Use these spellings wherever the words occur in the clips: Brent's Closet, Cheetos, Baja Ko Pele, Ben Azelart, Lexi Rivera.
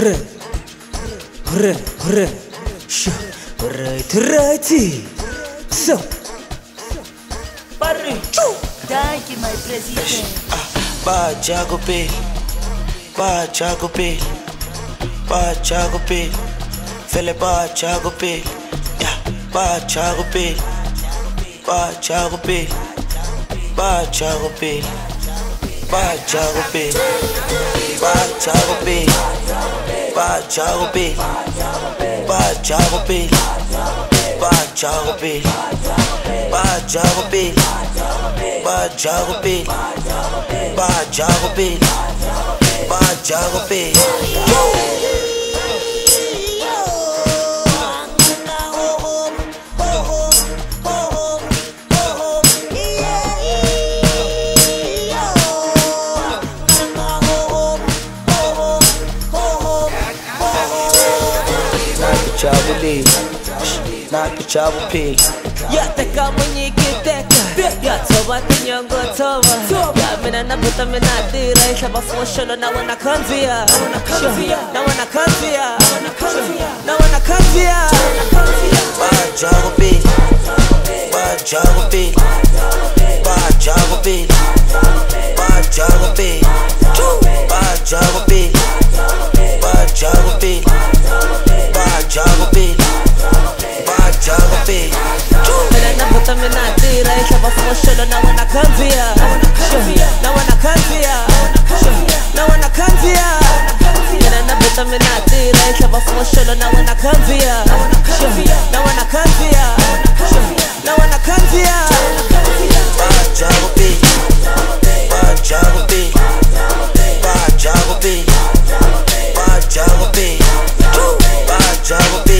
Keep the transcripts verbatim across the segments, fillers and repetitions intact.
هرّ هرّ هرّ شو هرّت هرّتي سو برّي شو. Thank you my president. Baja Ko Pele, Baja Ko Pele, Baja Ko Pele, Pele Baja Ko Pele, yeah. Baja Ko Pele, Baja Ko Pele, Baja Ko Pele, Baja Ko Pele, Baja Ko Pele, Baja Ko Pele, Baja Ko Pele, Baja Ko Pele, Baja Ko Pele. Baja Ko Pele, Baja Ko Pele, Baja Ko Pele. يا تكامني كتاكا يا توبا تنيونغو توبا يا منا نبوتا منا ديرا يشابا سوشلو نوانا كنفيا نوانا كنفيا نوانا كنفيا Baja Ko Pele Baja Ko Pele Baja Ko Pele Baja Ko Pele Baja Ko Pele Baja Ko Pele Baja Ko Pele Baja Ko Pele. Mera na bota mera tera, shaba smoshalo na wana kanvia, na wana kanvia, na wana kanvia. Mera na bota mera tera, shaba smoshalo na wana kanvia, na wana kanvia, na wana kanvia. Baja Ko Pele, Baja Ko Pele, Baja Ko Pele, Baja Ko Pele, Baja Ko Pele. Baja Ko Pele, Baja Ko Pele, Baja Ko Pele.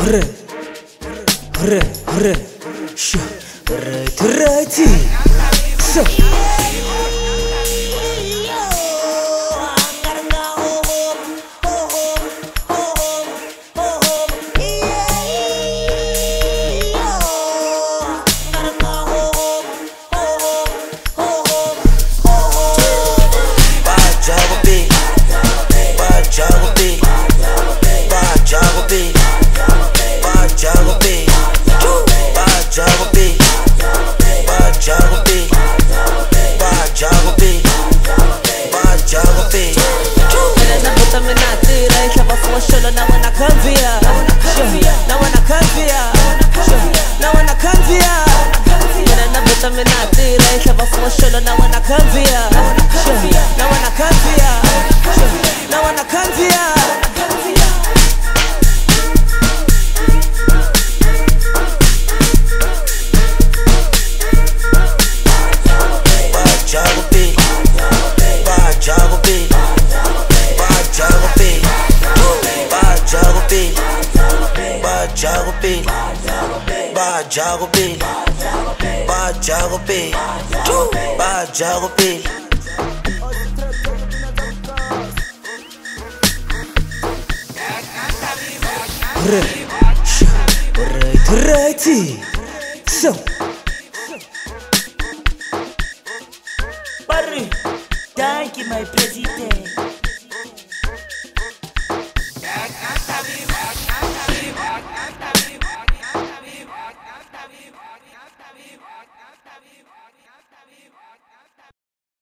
Hurra, hurra, hurra, sha, hurra, hurra, ti, so. Baja Ko Pele, Baja Ko Pele, Baja Ko Pele. Hurra, sha, hurra, hurra, ti, so. Barry, thank you, my president.